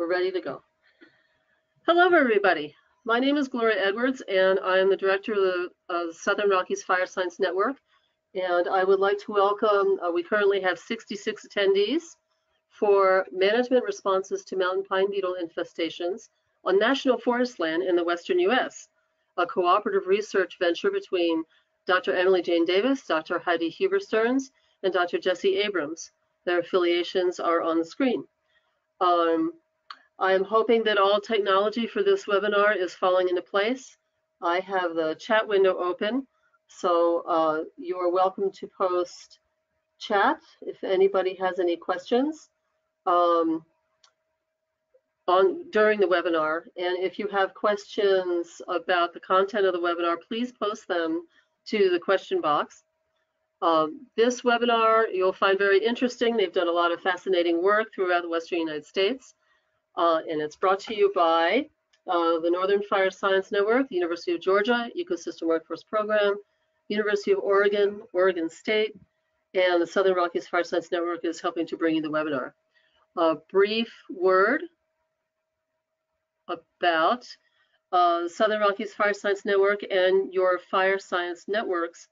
We're ready to go. Hello, everybody. My name is Gloria Edwards, and I am the director of the Southern Rockies Fire Science Network. And I would like to welcome, we currently have 66 attendees for management responses to mountain pine beetle infestations on national forest land in the Western US, a cooperative research venture between Dr. Emily Jane Davis, Dr. Heidi Huber-Cerns, and Dr. Jesse Abrams. Their affiliations are on the screen. I am hoping that all technology for this webinar is falling into place. I have the chat window open, so you are welcome to post chat if anybody has any questions during the webinar. And if you have questions about the content of the webinar, please post them to the question box. This webinar you'll find very interesting. They've done a lot of fascinating work throughout the Western United States. And it's brought to you by the Northern Fire Science Network, the University of Georgia, Ecosystem Workforce Program, University of Oregon, Oregon State, and the Southern Rockies Fire Science Network is helping to bring you the webinar. A brief word about Southern Rockies Fire Science Network and your fire science networks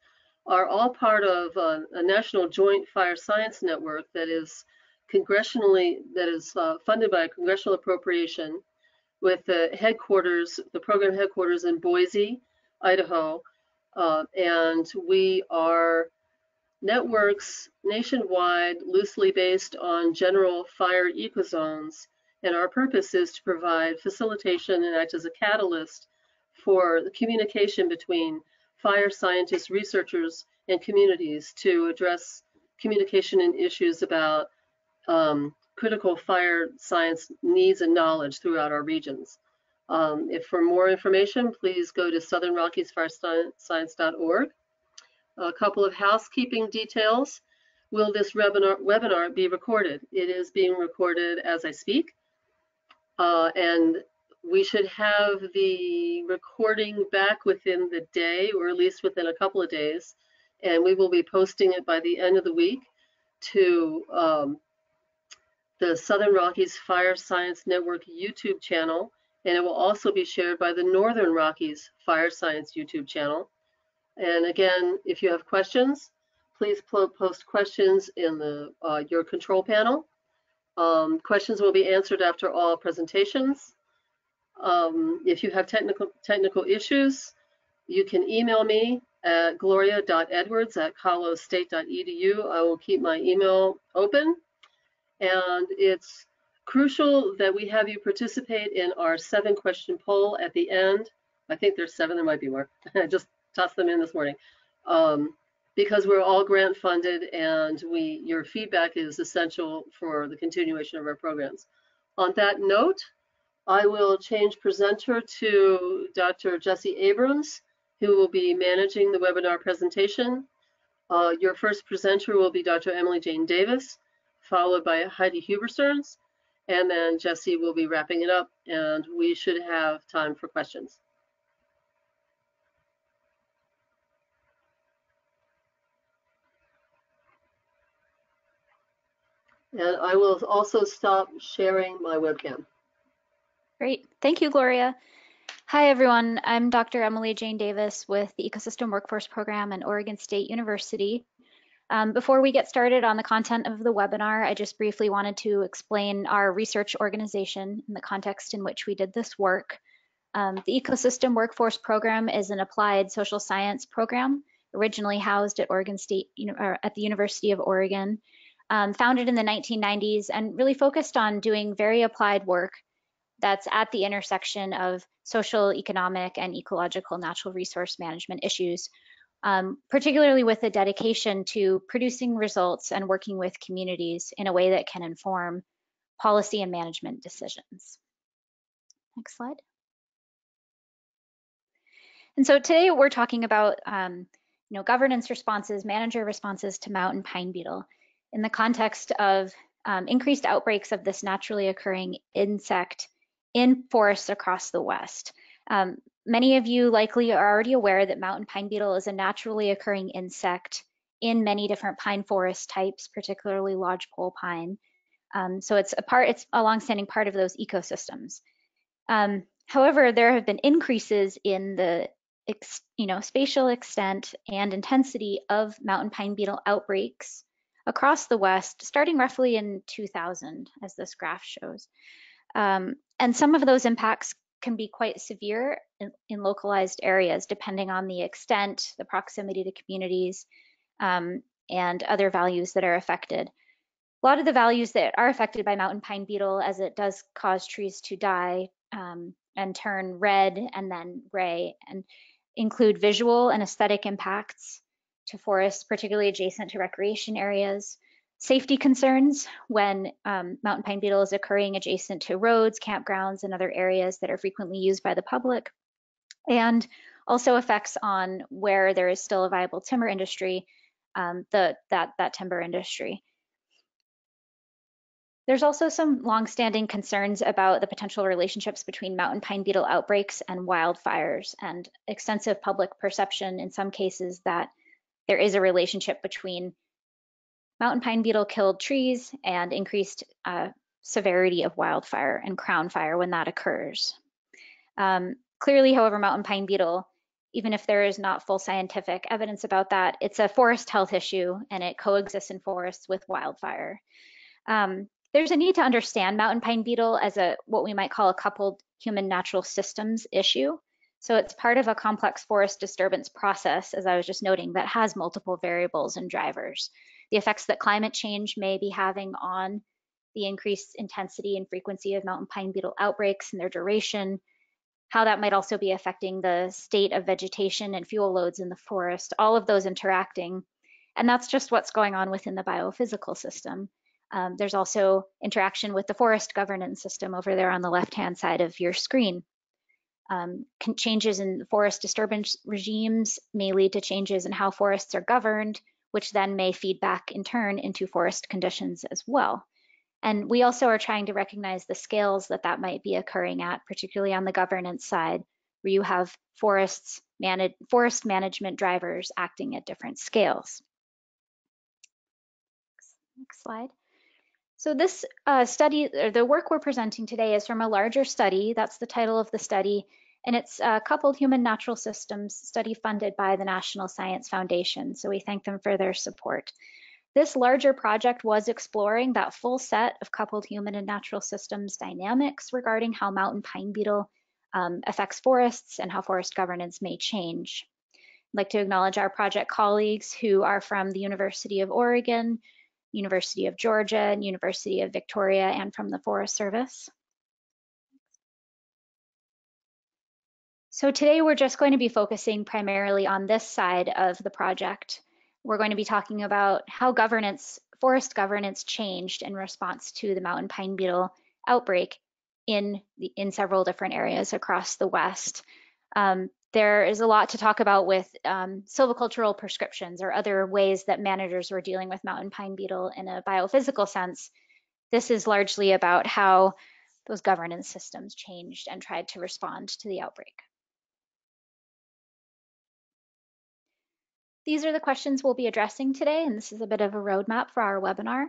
are all part of a national joint fire science network that is funded by a congressional appropriation, with the headquarters, the program headquarters in Boise, Idaho, and we are networks nationwide, loosely based on general fire ecozones, and our purpose is to provide facilitation and act as a catalyst for the communication between fire scientists, researchers, and communities to address communication and issues about critical fire science needs and knowledge throughout our regions. If for more information, please go to southernrockiesfirescience.org. A couple of housekeeping details. Will this webinar be recorded? It is being recorded as I speak, and we should have the recording back within the day, or at least within a couple of days, and we will be posting it by the end of the week to the Southern Rockies Fire Science Network YouTube channel, and it will also be shared by the Northern Rockies Fire Science YouTube channel. And again, if you have questions, please post questions in the your control panel. Questions will be answered after all presentations. If you have technical issues, you can email me at gloria.edwards@colostate.edu. I will keep my email open. And it's crucial that we have you participate in our 7-question poll at the end. I think there's 7, there might be more. I just tossed them in this morning. Because we're all grant funded, and your feedback is essential for the continuation of our programs. On that note, I will change presenter to Dr. Jesse Abrams, who will be managing the webinar presentation. Your first presenter will be Dr. Emily Jane Davis, followed by Heidi Huber-Cerns, and then Jesse will be wrapping it up, and we should have time for questions. And I will also stop sharing my webcam. Great, thank you, Gloria. Hi, everyone. I'm Dr. Emily Jane Davis with the Ecosystem Workforce Program at Oregon State University. Before we get started on the content of the webinar, I just briefly wanted to explain our research organization and the context in which we did this work. The Ecosystem Workforce Program is an applied social science program originally housed at Oregon State, or at the University of Oregon, founded in the 1990s, and really focused on doing very applied work that's at the intersection of social, economic, and ecological natural resource management issues. Particularly with a dedication to producing results and working with communities in a way that can inform policy and management decisions. Next slide. And so today we're talking about governance responses, manager responses to mountain pine beetle in the context of increased outbreaks of this naturally occurring insect in forests across the West. Many of you likely are already aware that mountain pine beetle is a naturally occurring insect in many different pine forest types, particularly lodgepole pine. So it's a longstanding part of those ecosystems. However, there have been increases in the spatial extent and intensity of mountain pine beetle outbreaks across the West, starting roughly in 2000, as this graph shows. And some of those impacts can be quite severe in localized areas, depending on the extent, the proximity to communities, and other values that are affected. A lot of the values that are affected by mountain pine beetle, as it does cause trees to die and turn red and then gray, and include visual and aesthetic impacts to forests, particularly adjacent to recreation areas, safety concerns when mountain pine beetle is occurring adjacent to roads, campgrounds, and other areas that are frequently used by the public, and also effects on where there is still a viable timber industry, that timber industry. There's also some longstanding concerns about the potential relationships between mountain pine beetle outbreaks and wildfires, and extensive public perception in some cases that there is a relationship between mountain pine beetle killed trees and increased severity of wildfire and crown fire when that occurs. Clearly, however, mountain pine beetle, even if there is not full scientific evidence about that, it's a forest health issue, and it coexists in forests with wildfire. There's a need to understand mountain pine beetle as what we might call a coupled human natural systems issue. So it's part of a complex forest disturbance process, as I was just noting, that has multiple variables and drivers. The effects that climate change may be having on the increased intensity and frequency of mountain pine beetle outbreaks and their duration, how that might also be affecting the state of vegetation and fuel loads in the forest, all of those interacting. And that's just what's going on within the biophysical system. There's also interaction with the forest governance system over there on the left-hand side of your screen. Changes in forest disturbance regimes may lead to changes in how forests are governed, which then may feed back in turn into forest conditions as well. And we also are trying to recognize the scales that might be occurring at, particularly on the governance side, where you have forest management drivers acting at different scales. Next slide. So this study, or the work we're presenting today, is from a larger study. That's the title of the study. And it's a coupled human natural systems study funded by the National Science Foundation. So we thank them for their support. This larger project was exploring that full set of coupled human and natural systems dynamics regarding how mountain pine beetle affects forests and how forest governance may change. I'd like to acknowledge our project colleagues who are from the University of Oregon, University of Georgia, and University of Victoria, and from the Forest Service. So today we're just going to be focusing primarily on this side of the project. We're going to be talking about how forest governance changed in response to the mountain pine beetle outbreak in several different areas across the West. There is a lot to talk about with silvicultural prescriptions or other ways that managers were dealing with mountain pine beetle in a biophysical sense. This is largely about how those governance systems changed and tried to respond to the outbreak. These are the questions we'll be addressing today, and this is a bit of a roadmap for our webinar.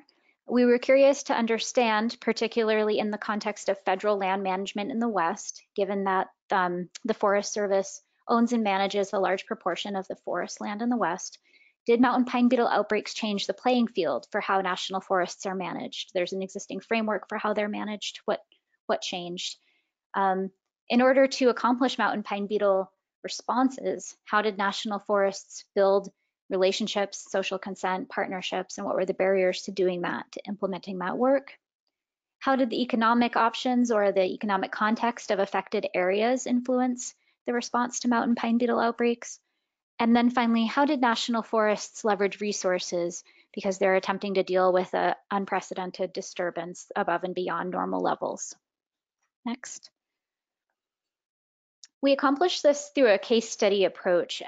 We were curious to understand, particularly in the context of federal land management in the West, given that the Forest Service owns and manages a large proportion of the forest land in the West. Did mountain pine beetle outbreaks change the playing field for how national forests are managed? There's an existing framework for how they're managed. What changed? In order to accomplish mountain pine beetle responses, how did national forests build relationships, social consent, partnerships, and what were the barriers to doing that, to implementing that work? How did the economic options or the economic context of affected areas influence the response to mountain pine beetle outbreaks? And then finally, how did national forests leverage resources because they're attempting to deal with an unprecedented disturbance above and beyond normal levels? Next. We accomplished this through a case study approach.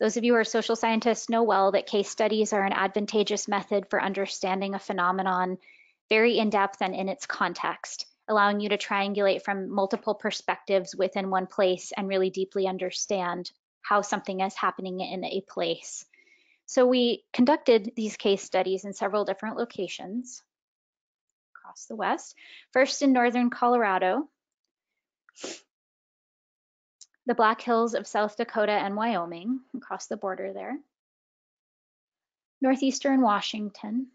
Those of you who are social scientists know well that case studies are an advantageous method for understanding a phenomenon very in-depth and in its context, allowing you to triangulate from multiple perspectives within one place and really deeply understand how something is happening in a place. So we conducted these case studies in several different locations across the West, first in northern Colorado, the Black Hills of South Dakota and Wyoming, across the border there, northeastern Washington,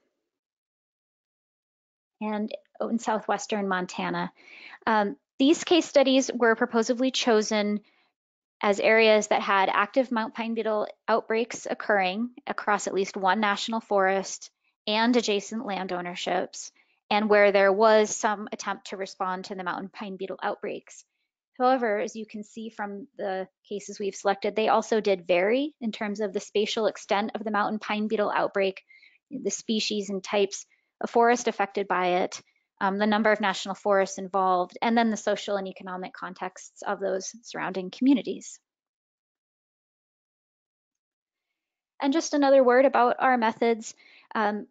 and in southwestern Montana. These case studies were purposefully chosen as areas that had active Mount Pine Beetle outbreaks occurring across at least one national forest and adjacent land ownerships, and where there was some attempt to respond to the Mountain Pine Beetle outbreaks. However, as you can see from the cases we've selected, they also did vary in terms of the spatial extent of the Mountain Pine Beetle outbreak, the species and types of forest affected by it, the number of national forests involved, and then the social and economic contexts of those surrounding communities. And just another word about our methods.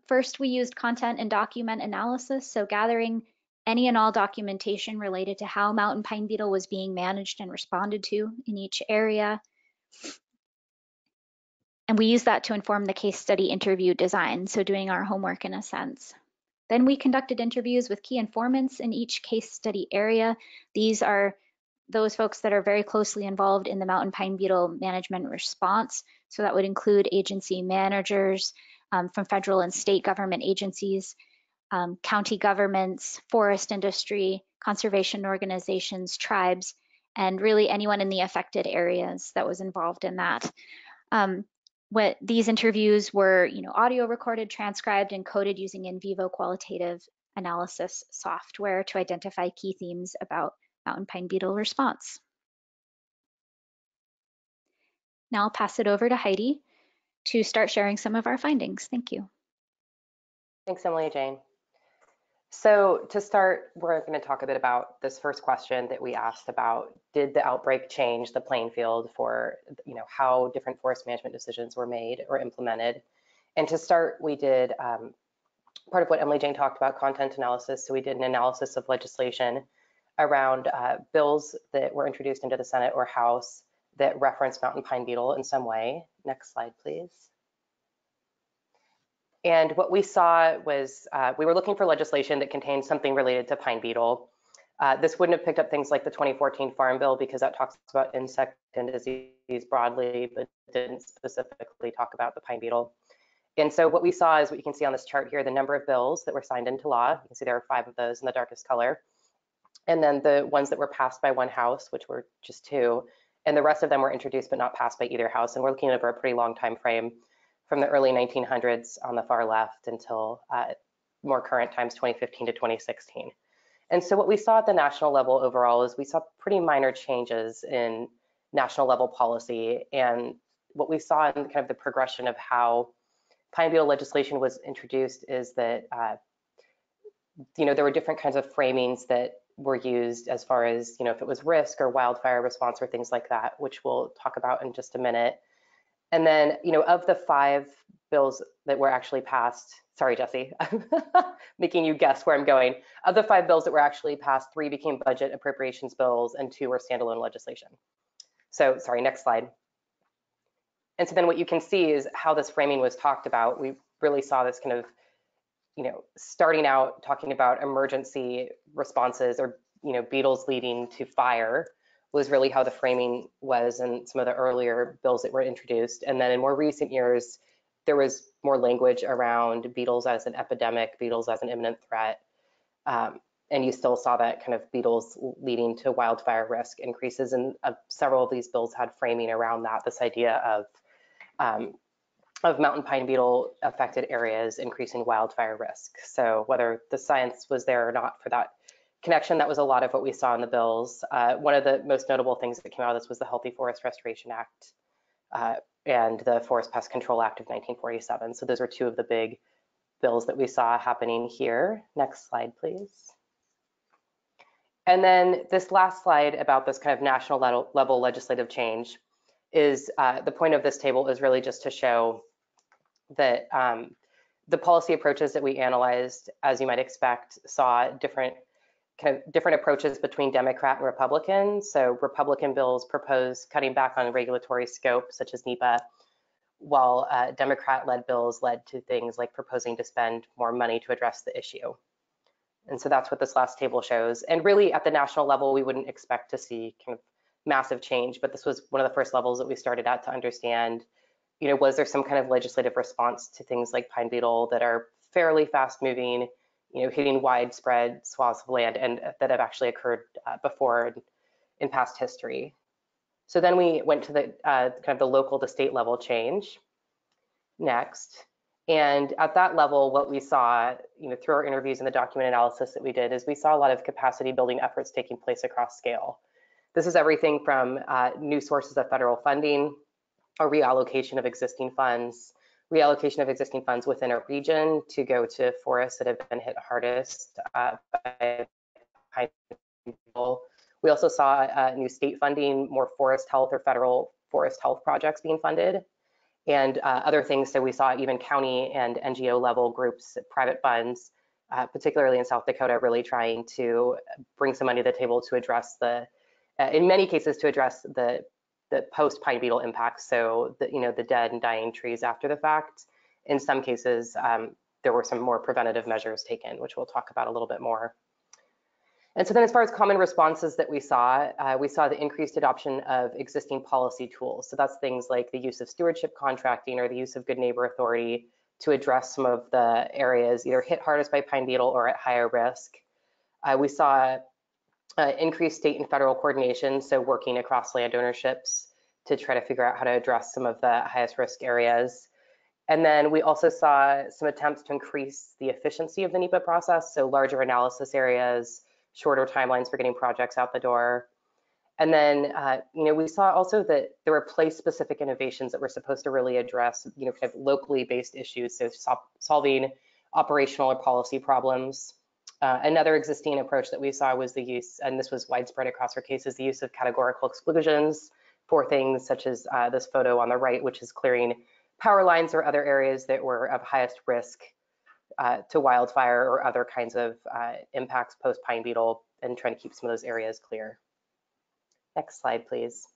First, we used content and document analysis, so gathering any and all documentation related to how mountain pine beetle was being managed and responded to in each area. And we use that to inform the case study interview design, so doing our homework in a sense. Then we conducted interviews with key informants in each case study area. These are those folks that are very closely involved in the mountain pine beetle management response. So that would include agency managers from federal and state government agencies, county governments, forest industry, conservation organizations, tribes, and really anyone in the affected areas that was involved in that. What these interviews were, audio recorded, transcribed, and coded using NVivo qualitative analysis software to identify key themes about mountain pine beetle response. Now I'll pass it over to Heidi to start sharing some of our findings. Thank you. Thanks, Emily Jane. So to start, we're going to talk a bit about this first question that we asked about, did the outbreak change the playing field for, how different forest management decisions were made or implemented? And to start, we did part of what Emily Jane talked about, content analysis. So we did an analysis of legislation around bills that were introduced into the Senate or House that referenced mountain pine beetle in some way. Next slide, please. And what we saw was we were looking for legislation that contained something related to pine beetle. This wouldn't have picked up things like the 2014 Farm Bill because that talks about insect and disease broadly, but didn't specifically talk about the pine beetle. And so what we saw is what you can see on this chart here, the number of bills that were signed into law. You can see there are 5 of those in the darkest color. And then the ones that were passed by one house, which were just 2, and the rest of them were introduced but not passed by either house. And we're looking over a pretty long time frame, from the early 1900s on the far left until more current times, 2015 to 2016. And so what we saw at the national level overall is we saw pretty minor changes in national level policy. And what we saw in kind of the progression of how pine beetle legislation was introduced is that, there were different kinds of framings that were used as far as, if it was risk or wildfire response or things like that, which we'll talk about in just a minute. And then, of the 5 bills that were actually passed, sorry, Jesse, I'm making you guess where I'm going. Of the 5 bills that were actually passed, 3 became budget appropriations bills and 2 were standalone legislation. So, sorry, next slide. And so then what you can see is how this framing was talked about. We really saw this kind of, starting out talking about emergency responses or, beetles leading to fire was really how the framing was in some of the earlier bills that were introduced. And then in more recent years, there was more language around beetles as an epidemic, beetles as an imminent threat. And you still saw that kind of beetles leading to wildfire risk increases. And several of these bills had framing around that, this idea of mountain pine beetle affected areas increasing wildfire risk. So whether the science was there or not for that connection, that was a lot of what we saw in the bills. One of the most notable things that came out of this was the Healthy Forest Restoration Act and the Forest Pest Control Act of 1947. So those are 2 of the big bills that we saw happening here. Next slide, please. And then this last slide about this kind of national level legislative change is the point of this table is really just to show that the policy approaches that we analyzed, as you might expect, saw different approaches between Democrat and Republican. So Republican bills propose cutting back on regulatory scope, such as NEPA, while Democrat-led bills led to things like proposing to spend more money to address the issue. And so that's what this last table shows. And really at the national level, we wouldn't expect to see kind of massive change, but this was one of the first levels that we started at to understand, you know, was there some kind of legislative response to things like pine beetle that are fairly fast moving, you know, hitting widespread swaths of land and that have actually occurred before in past history. So then we went to the kind of the local to state level change next. And at that level, what we saw, you know, through our interviews and the document analysis that we did is we saw a lot of capacity building efforts taking place across scale. This is everything from new sources of federal funding, a reallocation of existing funds, within a region to go to forests that have been hit hardest by pine beetle. We also saw new state funding, more forest health or federal forest health projects being funded, and other things. So we saw even county and NGO level groups, private funds, particularly in South Dakota, really trying to bring some money to the table to address the, in many cases, to address the post pine beetle impacts. So the, you know, the dead and dying trees after the fact. In some cases, there were some more preventative measures taken, which we'll talk about a little bit more. And so then as far as common responses that we saw the increased adoption of existing policy tools. So that's things like the use of stewardship contracting or the use of good neighbor authority to address some of the areas either hit hardest by pine beetle or at higher risk. We saw increased state and federal coordination, so working across land ownerships to try to figure out how to address some of the highest risk areas. And then we also saw some attempts to increase the efficiency of the NEPA process, so larger analysis areas, shorter timelines for getting projects out the door. And then, you know, we saw also that there were place-specific innovations that were supposed to really address, you know, kind of locally-based issues, so solving operational or policy problems. Another existing approach that we saw was the use, and this was widespread across our cases, the use of categorical exclusions for things such as this photo on the right, which is clearing power lines or other areas that were of highest risk to wildfire or other kinds of impacts post pine beetle, and trying to keep some of those areas clear. Next slide, please.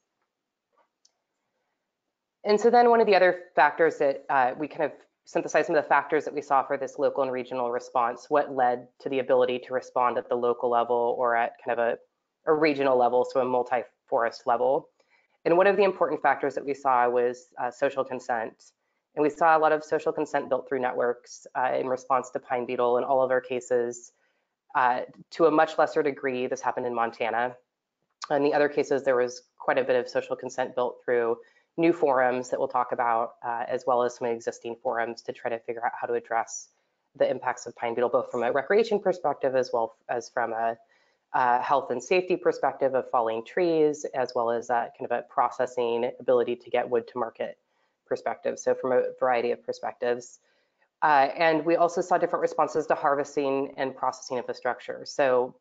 And so then one of the other factors that we kind of synthesized some of the factors that we saw for this local and regional response, what led to the ability to respond at the local level or at kind of a regional level, so a multi-forest level. And one of the important factors that we saw was social consent. And we saw a lot of social consent built through networks in response to pine beetle in all of our cases. To a much lesser degree, this happened in Montana. In the other cases, there was quite a bit of social consent built through new forums that we'll talk about, as well as some existing forums to try to figure out how to address the impacts of pine beetle, both from a recreation perspective as well as from a health and safety perspective of falling trees, as well as kind of a processing ability to get wood to market perspective, so from a variety of perspectives. And we also saw different responses to harvesting and processing infrastructure. So,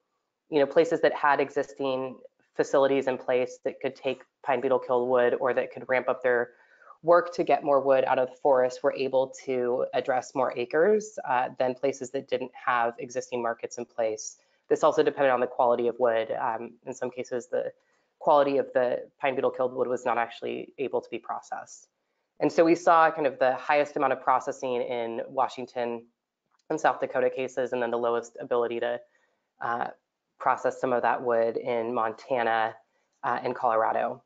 you know, places that had existing facilities in place that could take pine beetle killed wood or that could ramp up their work to get more wood out of the forest were able to address more acres than places that didn't have existing markets in place. This also depended on the quality of wood. In some cases, the quality of the pine beetle killed wood was not actually able to be processed. And so we saw kind of the highest amount of processing in Washington and South Dakota cases, and then the lowest ability to process some of that wood in Montana and Colorado.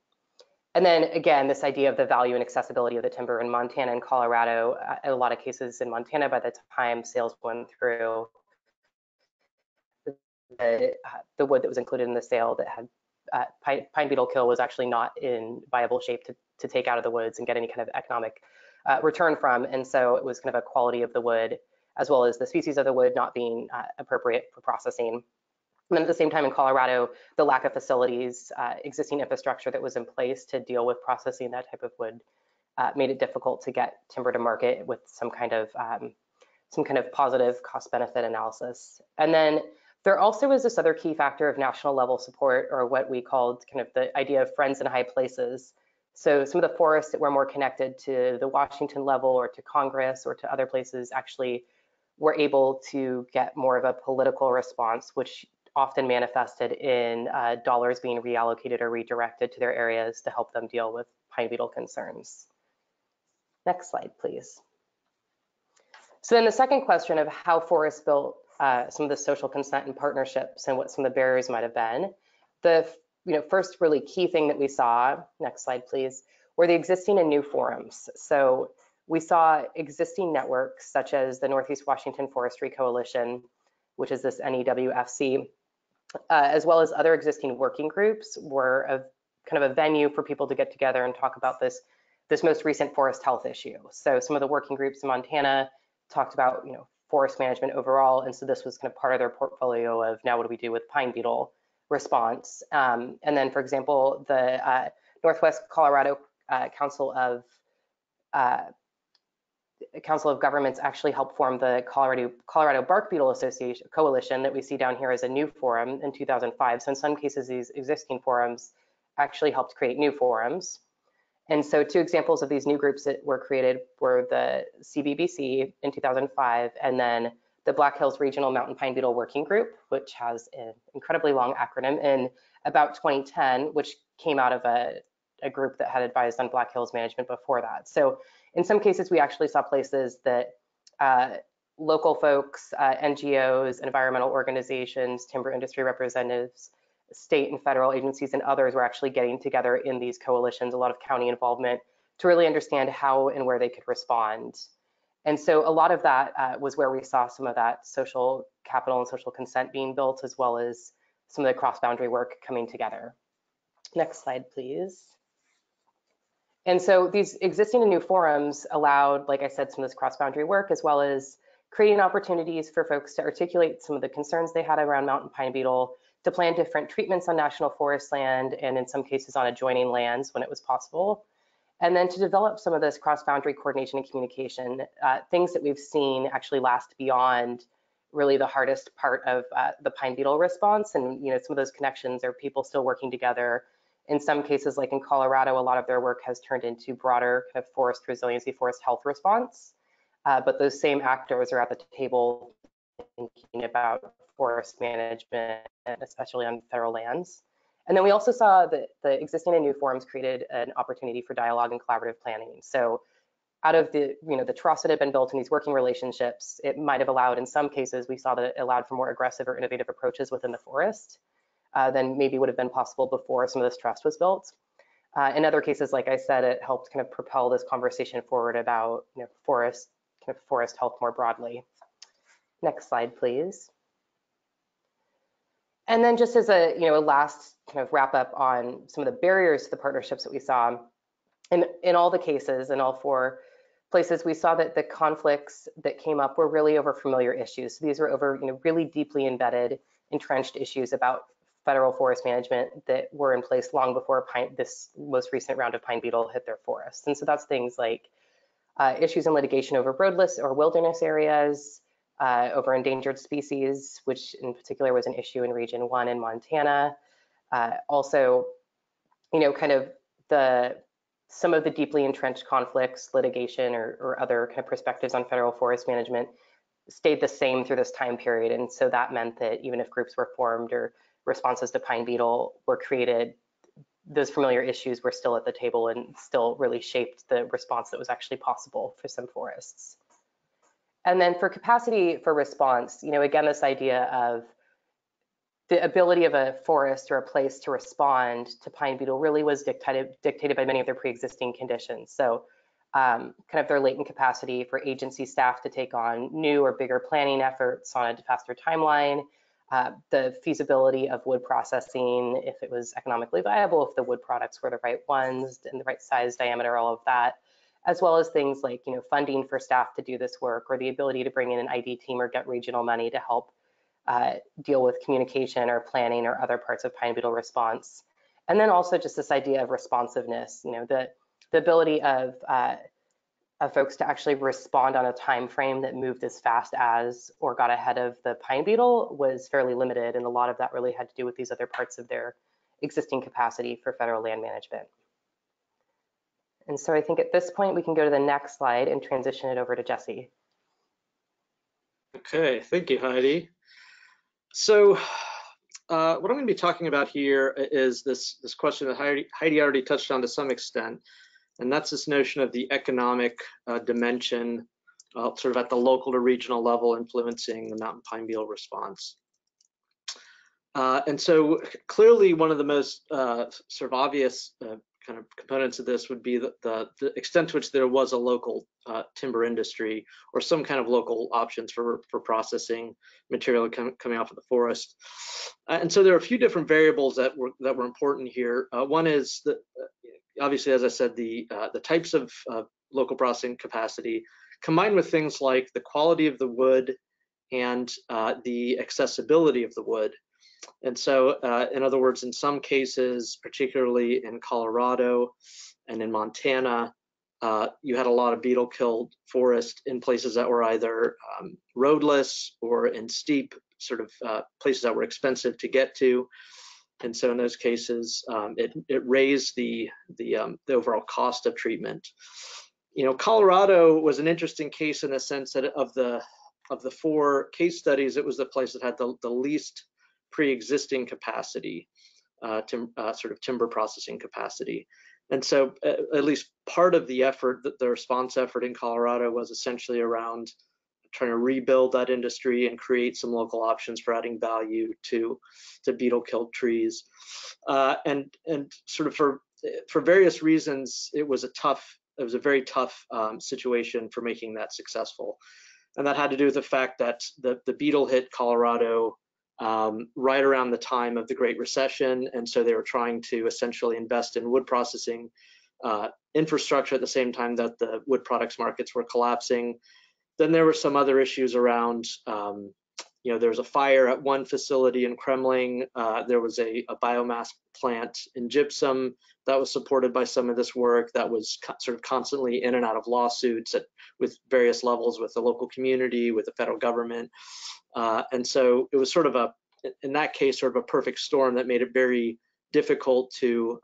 And then again, this idea of the value and accessibility of the timber in Montana and Colorado, in a lot of cases in Montana, by the time sales went through, the wood that was included in the sale that had pine beetle kill was actually not in viable shape to take out of the woods and get any kind of economic return from. And so it was kind of a quality of the wood as well as the species of the wood not being appropriate for processing. And then at the same time in Colorado, the lack of facilities, existing infrastructure that was in place to deal with processing that type of wood made it difficult to get timber to market with some kind of positive cost benefit analysis. And then there also is this other key factor of national level support, or what we called kind of the idea of friends in high places. So some of the forests that were more connected to the Washington level or to Congress or to other places actually were able to get more of a political response, which often manifested in dollars being reallocated or redirected to their areas to help them deal with pine beetle concerns. Next slide, please. So then the second question of how forests built some of the social consent and partnerships and what some of the barriers might have been. The first really key thing that we saw, next slide please, were the existing and new forums. So we saw existing networks such as the Northeast Washington Forestry Coalition, which is this NEWFC, as well as other existing working groups were kind of a venue for people to get together and talk about this most recent forest health issue. So some of the working groups in Montana talked about forest management overall, and so this was kind of part of their portfolio of now what do we do with pine beetle response. And then, for example, the Northwest Colorado Council of Governments actually helped form the Colorado Bark Beetle Association Coalition that we see down here as a new forum in 2005. So in some cases, these existing forums actually helped create new forums. And so two examples of these new groups that were created were the CBBC in 2005 and then the Black Hills Regional Mountain Pine Beetle Working Group, which has an incredibly long acronym, in about 2010, which came out of a group that had advised on Black Hills management before that. So in some cases, we actually saw places that local folks, NGOs, environmental organizations, timber industry representatives, state and federal agencies and others were actually getting together in these coalitions, a lot of county involvement, to really understand how and where they could respond. And so a lot of that was where we saw some of that social capital and social consent being built, as well as some of the cross-boundary work coming together. Next slide, please. And so these existing and new forums allowed, like I said, some of this cross-boundary work, as well as creating opportunities for folks to articulate some of the concerns they had around mountain pine beetle, to plan different treatments on national forest land, and in some cases on adjoining lands when it was possible, and then to develop some of this cross-boundary coordination and communication, things that we've seen actually last beyond really the hardest part of the pine beetle response. And some of those connections are people still working together. In some cases, like in Colorado, a lot of their work has turned into broader kind of forest resiliency, forest health response, but those same actors are at the table thinking about forest management, especially on federal lands. And then we also saw that the existing and new forums created an opportunity for dialogue and collaborative planning. So out of the, the trust that had been built in these working relationships, it might have allowed, in some cases, we saw that it allowed for more aggressive or innovative approaches within the forest than maybe would have been possible before some of this trust was built. In other cases, like I said, it helped kind of propel this conversation forward about forest health more broadly. Next slide, please. And then just as a a last kind of wrap up on some of the barriers to the partnerships that we saw, in all the cases, in all four places, we saw that the conflicts that came up were really over familiar issues. So these were over really deeply embedded, entrenched issues about federal forest management that were in place long before this most recent round of pine beetle hit their forests. And so that's things like issues in litigation over roadless or wilderness areas, over endangered species, which in particular was an issue in Region 1 in Montana. Also, kind of some of the deeply entrenched conflicts, litigation, or other kind of perspectives on federal forest management stayed the same through this time period. And so that meant that even if groups were formed or responses to pine beetle were created, those familiar issues were still at the table and still really shaped the response that was actually possible for some forests. And then for capacity for response, again, this idea of the ability of a forest or a place to respond to pine beetle really was dictated by many of their pre-existing conditions. So kind of their latent capacity for agency staff to take on new or bigger planning efforts on a faster timeline, the feasibility of wood processing, if it was economically viable, if the wood products were the right ones and the right size, diameter, all of that, as well as things like funding for staff to do this work, or the ability to bring in an ID team or get regional money to help deal with communication or planning or other parts of pine beetle response. And then also just this idea of responsiveness, the ability of folks to actually respond on a time frame that moved as fast as or got ahead of the pine beetle was fairly limited, and a lot of that really had to do with these other parts of their existing capacity for federal land management. And so I think at this point, we can go to the next slide and transition it over to Jesse. Okay, thank you, Heidi. So what I'm going to be talking about here is this question that Heidi already touched on to some extent, and that's this notion of the economic dimension sort of at the local to regional level, influencing the mountain pine beetle response. And so clearly one of the most sort of obvious kind of components of this would be the extent to which there was a local timber industry or some kind of local options for processing material coming off of the forest. And so there are a few different variables that were important here. One is that, obviously, as I said, the types of local processing capacity combined with things like the quality of the wood and the accessibility of the wood. And so, in other words, in some cases, particularly in Colorado and in Montana, you had a lot of beetle killed forest in places that were either roadless or in steep sort of places that were expensive to get to. And so in those cases, it raised the overall cost of treatment. You know, Colorado was an interesting case in the sense that of the four case studies, it was the place that had the least pre-existing capacity, sort of timber processing capacity. And so at least part of the effort, the response effort in Colorado was essentially around trying to rebuild that industry and create some local options for adding value to beetle-killed trees. And sort of for various reasons, it was a very tough situation for making that successful. And that had to do with the fact that the beetle hit Colorado right around the time of the Great Recession, and so they were trying to essentially invest in wood processing infrastructure at the same time that the wood products markets were collapsing. Then there were some other issues around, you know, there was a fire at one facility in Kremling. There was a biomass plant in Gypsum that was supported by some of this work that was sort of constantly in and out of lawsuits with various levels, with the local community, with the federal government. And so it was sort of in that case, sort of a perfect storm that made it very difficult to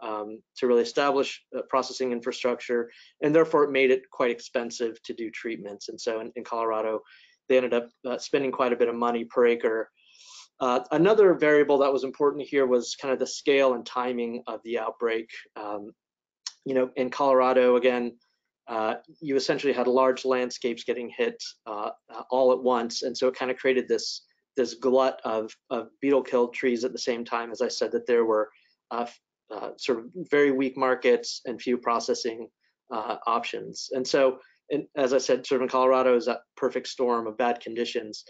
really establish processing infrastructure, and therefore it made it quite expensive to do treatments. And so in Colorado, they ended up spending quite a bit of money per acre. Another variable that was important here was kind of the scale and timing of the outbreak. You know, in Colorado, again, you essentially had large landscapes getting hit all at once, and so it kind of created this glut of beetle-killed trees at the same time, as I said, that there were sort of very weak markets and few processing options. And so, as I said, sort of in Colorado is that perfect storm of bad conditions.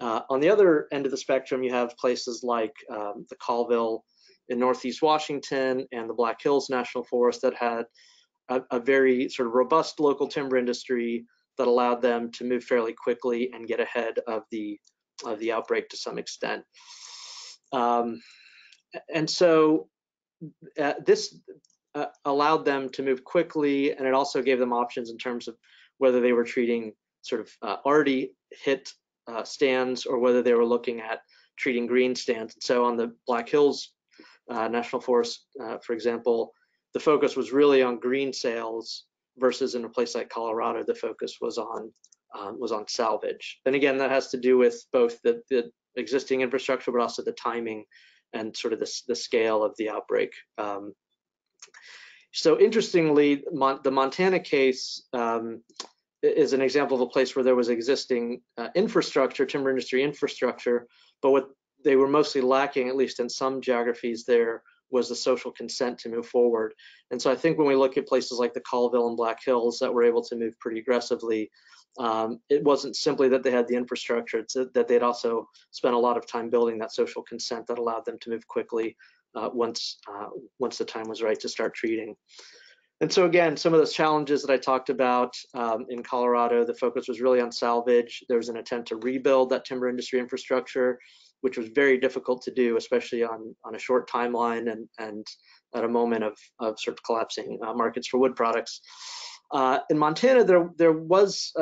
On the other end of the spectrum, you have places like the Colville in Northeast Washington and the Black Hills National Forest that had a very sort of robust local timber industry that allowed them to move fairly quickly and get ahead of the outbreak to some extent. And so this allowed them to move quickly, and it also gave them options in terms of whether they were treating sort of already hit stands or whether they were looking at treating green stands. And so on the Black Hills National Forest, for example, the focus was really on green sales versus in a place like Colorado, the focus was on salvage. And again, that has to do with both the existing infrastructure, but also the timing and sort of the scale of the outbreak. So interestingly, the Montana case is an example of a place where there was existing infrastructure, timber industry infrastructure, but what they were mostly lacking, at least in some geographies there, was the social consent to move forward. And so I think when we look at places like the Colville and Black Hills that were able to move pretty aggressively, it wasn't simply that they had the infrastructure, it's that they'd also spent a lot of time building that social consent that allowed them to move quickly once the time was right to start treating. And so again, some of those challenges that I talked about in Colorado, the focus was really on salvage. There was an attempt to rebuild that timber industry infrastructure, which was very difficult to do, especially on a short timeline and at a moment of sort of collapsing markets for wood products. In Montana, there was,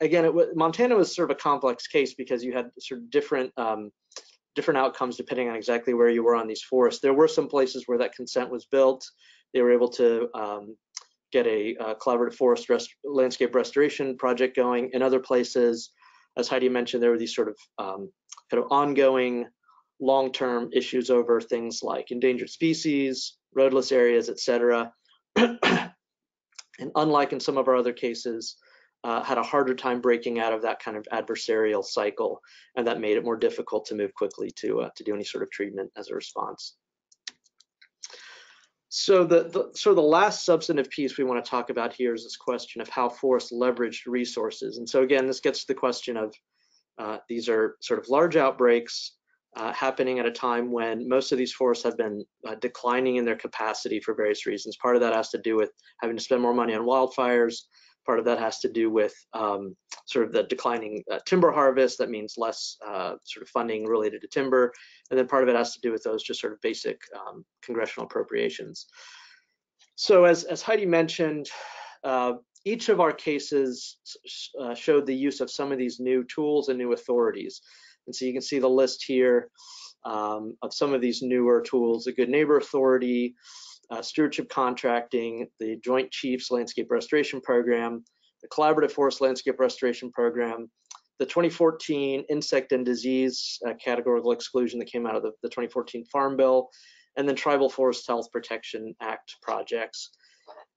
again, Montana was sort of a complex case because you had sort of different outcomes depending on exactly where you were on these forests. There were some places where that consent was built. They were able to get a collaborative forest landscape restoration project going. In other places, as Heidi mentioned, there were these sort of ongoing long-term issues over things like endangered species, roadless areas, et cetera. And unlike in some of our other cases, had a harder time breaking out of that kind of adversarial cycle, and that made it more difficult to move quickly to do any sort of treatment as a response. So the last substantive piece we want to talk about here is this question of how forests leveraged resources. And so again, this gets to the question of these are sort of large outbreaks happening at a time when most of these forests have been declining in their capacity for various reasons. Part of that has to do with having to spend more money on wildfires. Part of that has to do with sort of the declining timber harvest. That means less sort of funding related to timber. And then part of it has to do with those just sort of basic congressional appropriations. So as Heidi mentioned, each of our cases showed the use of some of these new tools and new authorities. And so you can see the list here of some of these newer tools: the Good Neighbor Authority, stewardship contracting, the Joint Chiefs Landscape Restoration Program, the Collaborative Forest Landscape Restoration Program, the 2014 insect and disease categorical exclusion that came out of the 2014 Farm Bill, and then Tribal Forest Health Protection Act projects.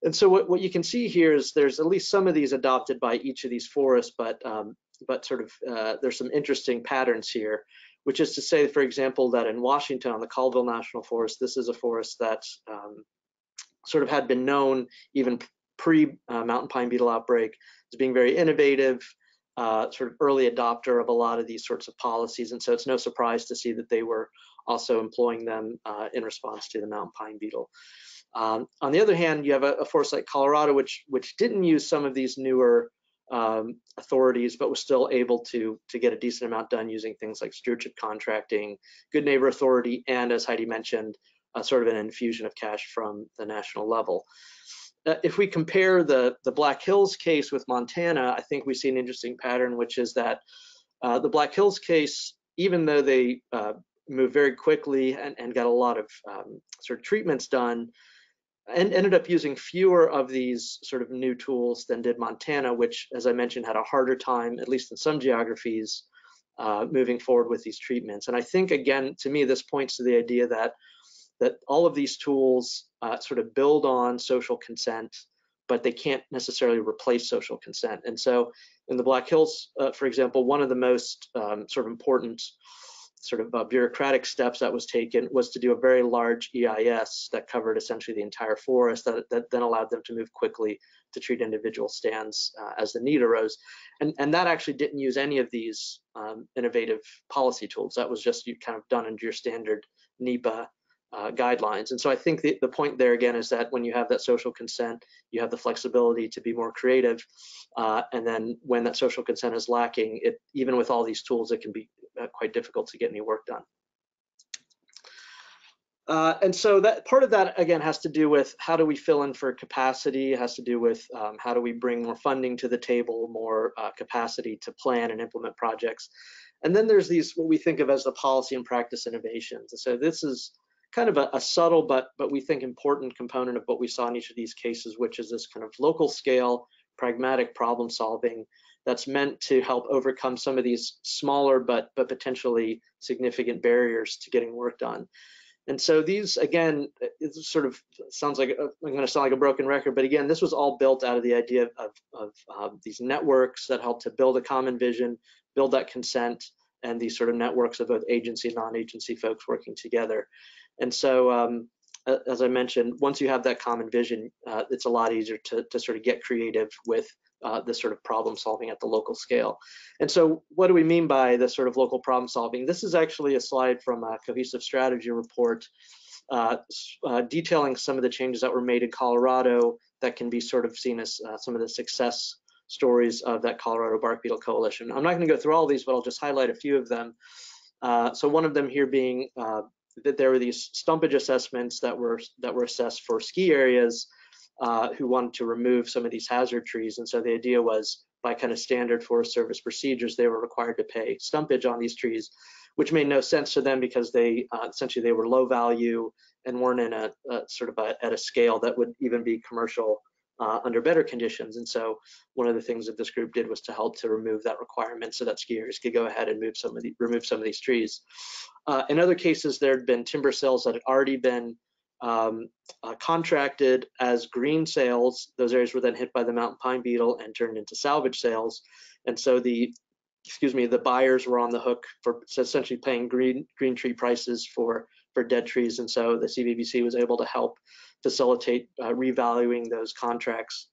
And so what you can see here is there's at least some of these adopted by each of these forests, but sort of there's some interesting patterns here, which is to say, for example, that in Washington on the Colville National Forest, this is a forest that sort of had been known even pre-mountain pine beetle outbreak as being very innovative, sort of early adopter of a lot of these sorts of policies. And so it's no surprise to see that they were also employing them in response to the mountain pine beetle. On the other hand, you have a forest like Colorado, which didn't use some of these newer authorities, but was still able to get a decent amount done using things like stewardship contracting, Good Neighbor Authority, and, as Heidi mentioned, sort of an infusion of cash from the national level. If we compare the Black Hills case with Montana, I think we see an interesting pattern, which is that the Black Hills case, even though they moved very quickly and got a lot of sort of treatments done, and ended up using fewer of these sort of new tools than did Montana, which, as I mentioned, had a harder time, at least in some geographies, moving forward with these treatments. And I think, again, to me, this points to the idea that all of these tools sort of build on social consent, but they can't necessarily replace social consent. And so in the Black Hills, for example, one of the most sort of important bureaucratic steps that was taken was to do a very large EIS that covered essentially the entire forest that then allowed them to move quickly to treat individual stands as the need arose. And that actually didn't use any of these innovative policy tools. That was just kind of done under your standard NEPA guidelines. And so I think the point there again is that when you have that social consent, you have the flexibility to be more creative. And then when that social consent is lacking, even with all these tools, it can be quite difficult to get any work done. And so that part of that again has to do with how do we fill in for capacity, has to do with how do we bring more funding to the table, more capacity to plan and implement projects. And then there's these what we think of as the policy and practice innovations. And so this is kind of a subtle but we think important component of what we saw in each of these cases, which is this kind of local scale pragmatic problem solving that's meant to help overcome some of these smaller but potentially significant barriers to getting work done. And so these, again, it sort of sounds like I'm going to sound like a broken record, but again, this was all built out of the idea of these networks that help to build a common vision, build that consent, and these sort of networks of both agency and non-agency folks working together. And so, as I mentioned, once you have that common vision, it's a lot easier to sort of get creative with this sort of problem solving at the local scale. And so what do we mean by this sort of local problem solving? This is actually a slide from a cohesive strategy report detailing some of the changes that were made in Colorado that can be sort of seen as some of the success stories of that Colorado Bark Beetle Coalition. I'm not going to go through all these, but I'll just highlight a few of them. So one of them here being that there were these stumpage assessments that were assessed for ski areas who wanted to remove some of these hazard trees. And so the idea was, by kind of standard Forest Service procedures, they were required to pay stumpage on these trees, which made no sense to them because they essentially they were low value and weren't in a sort of at a scale that would even be commercial under better conditions. And so one of the things that this group did was to help to remove that requirement so that skiers could go ahead and remove some of these trees. In other cases, there had been timber sales that had already been contracted as green sales. Those areas were then hit by the mountain pine beetle and turned into salvage sales. And so the buyers were on the hook for essentially paying green tree prices for dead trees. And so the CVBC was able to help facilitate revaluing those contracts.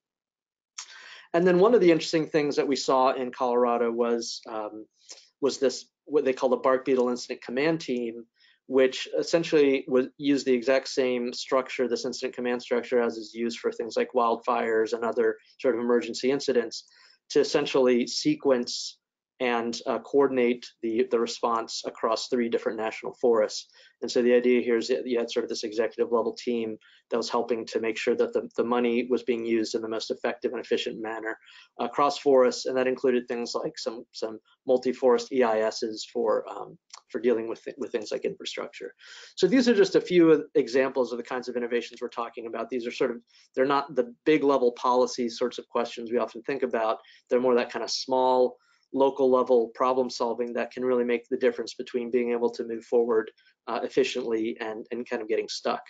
And then one of the interesting things that we saw in Colorado was this, what they call the Bark Beetle Incident Command Team, which essentially used the exact same structure, this incident command structure, as is used for things like wildfires and other sort of emergency incidents, to essentially sequence and coordinate the response across 3 different national forests. And so the idea here is that you had sort of this executive level team that was helping to make sure that the money was being used in the most effective and efficient manner across forests. And that included things like some multi-forest EISs for dealing with things like infrastructure. So these are just a few examples of the kinds of innovations we're talking about. These are sort of, they're not the big level policy sorts of questions we often think about. They're more that kind of small, local level problem solving that can really make the difference between being able to move forward efficiently and kind of getting stuck.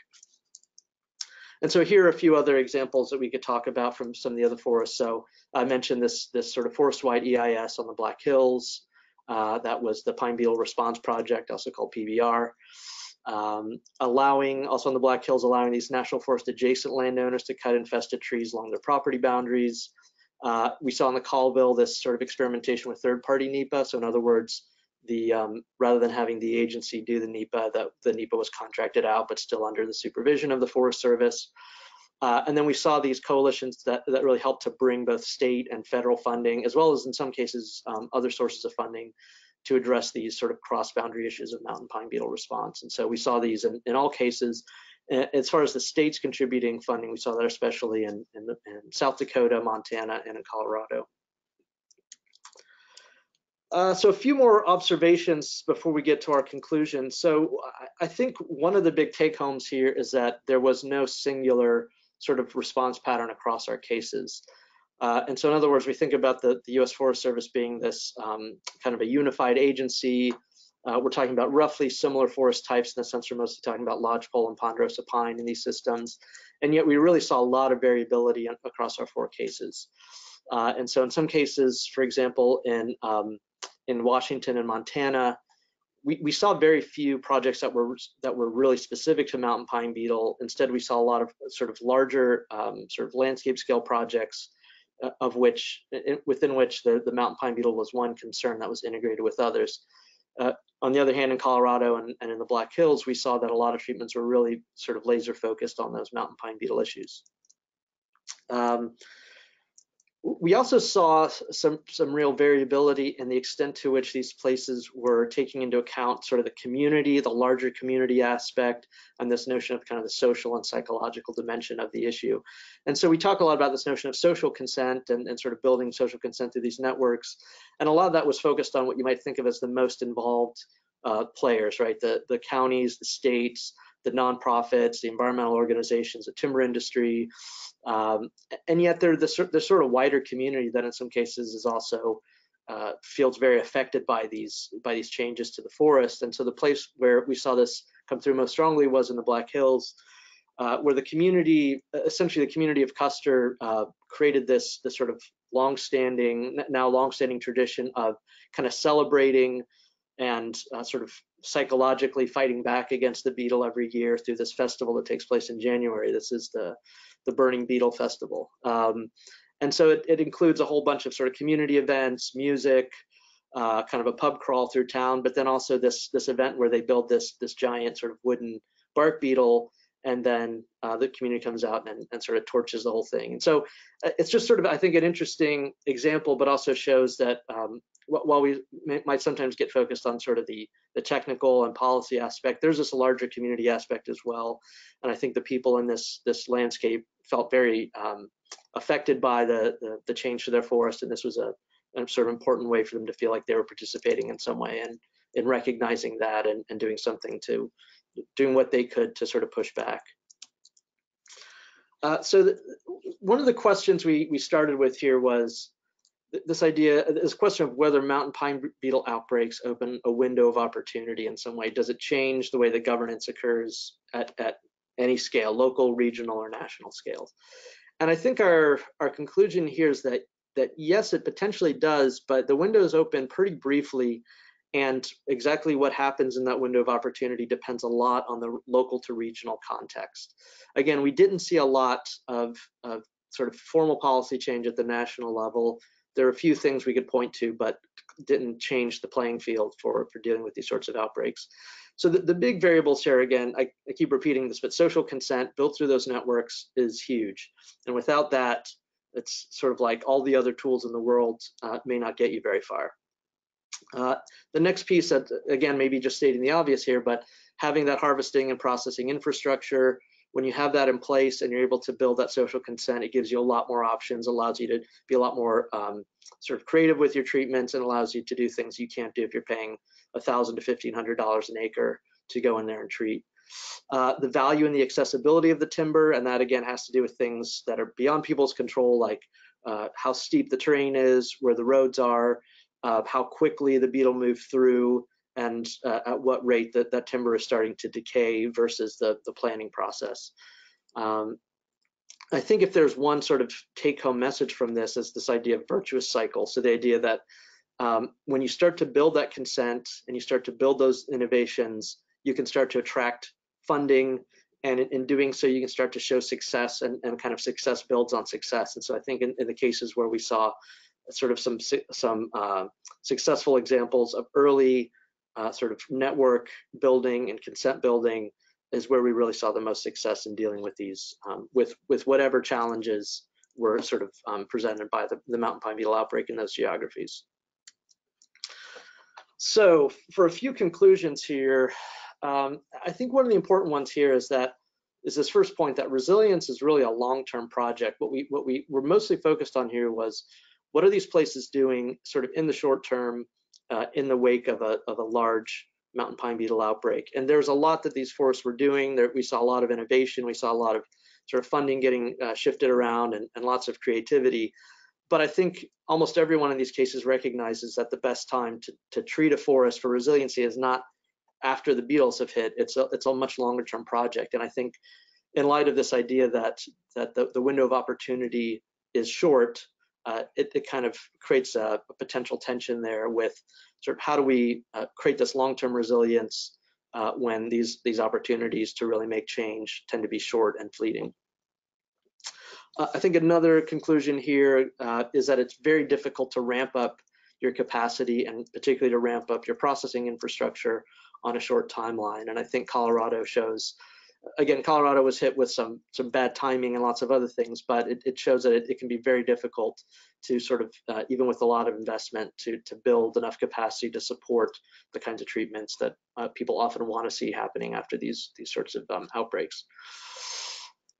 And so here are a few other examples that we could talk about from some of the other forests. So I mentioned this sort of forest-wide EIS on the Black Hills. That was the Pine Beetle Response Project, also called PBR. Also on the Black Hills, allowing these national forest adjacent landowners to cut infested trees along their property boundaries. We saw in the Colville this sort of experimentation with third-party NEPA. So in other words, rather than having the agency do the NEPA, the NEPA was contracted out, but still under the supervision of the Forest Service. And then we saw these coalitions that really helped to bring both state and federal funding, as well as in some cases, other sources of funding to address these sort of cross-boundary issues of mountain pine beetle response. And so we saw these in all cases. As far as the states contributing funding, we saw that especially in South Dakota, Montana, and in Colorado. So a few more observations before we get to our conclusion. So I think one of the big take-homes here is that there was no singular sort of response pattern across our cases. And so in other words, we think about the U.S. Forest Service being this kind of a unified agency. We're talking about roughly similar forest types in the sense we're mostly talking about lodgepole and ponderosa pine in these systems. And yet we really saw a lot of variability across our 4 cases. And so in some cases, for example, in Washington and Montana, we saw very few projects that were really specific to mountain pine beetle. Instead, we saw a lot of sort of larger sort of landscape scale projects within which the mountain pine beetle was one concern that was integrated with others. On the other hand, in Colorado and in the Black Hills, we saw that a lot of treatments were really sort of laser focused on those mountain pine beetle issues. We also saw some real variability in the extent to which these places were taking into account sort of the community, the larger community aspect, and this notion of kind of the social and psychological dimension of the issue. And so we talk a lot about this notion of social consent and sort of building social consent through these networks. And a lot of that was focused on what you might think of as the most involved players, right? The counties, the states, the nonprofits, the environmental organizations, the timber industry, and yet they're the sort of wider community that in some cases is also feels very affected by these changes to the forest. And so the place where we saw this come through most strongly was in the Black Hills, where the community, essentially the community of Custer, created this sort of now longstanding tradition of kind of celebrating and sort of psychologically fighting back against the beetle every year through this festival that takes place in January. This is the Burning Beetle Festival. And so it includes a whole bunch of sort of community events, music, kind of a pub crawl through town, but then also this event where they build this giant sort of wooden bark beetle, and then the community comes out and sort of torches the whole thing. And so it's just sort of, I think, an interesting example, but also shows that while we might sometimes get focused on sort of the technical and policy aspect, there's this larger community aspect as well. And I think the people in this landscape felt very affected by the change to their forest. And this was a sort of important way for them to feel like they were participating in some way and recognizing that and doing something doing what they could to sort of push back. So one of the questions we started with here was, this question of whether mountain pine beetle outbreaks open a window of opportunity in some way. Does it change the way that governance occurs at any scale, local, regional, or national scales. And I think our conclusion here is that yes, it potentially does, but the window is open pretty briefly, and exactly what happens in that window of opportunity depends a lot on the local to regional context. Again, we didn't see a lot of sort of formal policy change at the national level. There are a few things we could point to, but didn't change the playing field for dealing with these sorts of outbreaks. So the big variables here, again, I keep repeating this, but social consent built through those networks is huge. And without that, it's sort of like all the other tools in the world may not get you very far. The next piece, that, again, maybe just stating the obvious here, but having that harvesting and processing infrastructure, when you have that in place and you're able to build that social consent, it gives you a lot more options, allows you to be a lot more sort of creative with your treatments, and allows you to do things you can't do if you're paying $1,000 to $1,500 an acre to go in there and treat. The value and the accessibility of the timber, and that again has to do with things that are beyond people's control, like how steep the terrain is, where the roads are, how quickly the beetle moved through, and at what rate that timber is starting to decay versus the planning process. I think if there's one sort of take-home message from this, is this idea of virtuous cycle. So the idea that when you start to build that consent and you start to build those innovations, you can start to attract funding, and in doing so, you can start to show success, and kind of success builds on success. And so I think in the cases where we saw sort of some successful examples of early sort of network building and consent building is where we really saw the most success in dealing with these, with whatever challenges were sort of presented by the mountain pine beetle outbreak in those geographies. So for a few conclusions here, I think one of the important ones here is this first point, that resilience is really a long-term project. What we were mostly focused on here was, what are these places doing sort of in the short term, in the wake of a large mountain pine beetle outbreak? And there's a lot that these forests were doing. We saw a lot of innovation. We saw a lot of sort of funding getting shifted around, and lots of creativity. But I think almost everyone in these cases recognizes that the best time to treat a forest for resiliency is not after the beetles have hit. It's a much longer term project. And I think in light of this idea that the window of opportunity is short, it kind of creates a potential tension there with sort of how do we create this long-term resilience when these opportunities to really make change tend to be short and fleeting. I think another conclusion here is that it's very difficult to ramp up your capacity, and particularly to ramp up your processing infrastructure on a short timeline. And I think Colorado shows, again, Colorado was hit with some bad timing and lots of other things, but it shows that it can be very difficult to sort of, even with a lot of investment, to build enough capacity to support the kinds of treatments that people often want to see happening after these sorts of outbreaks.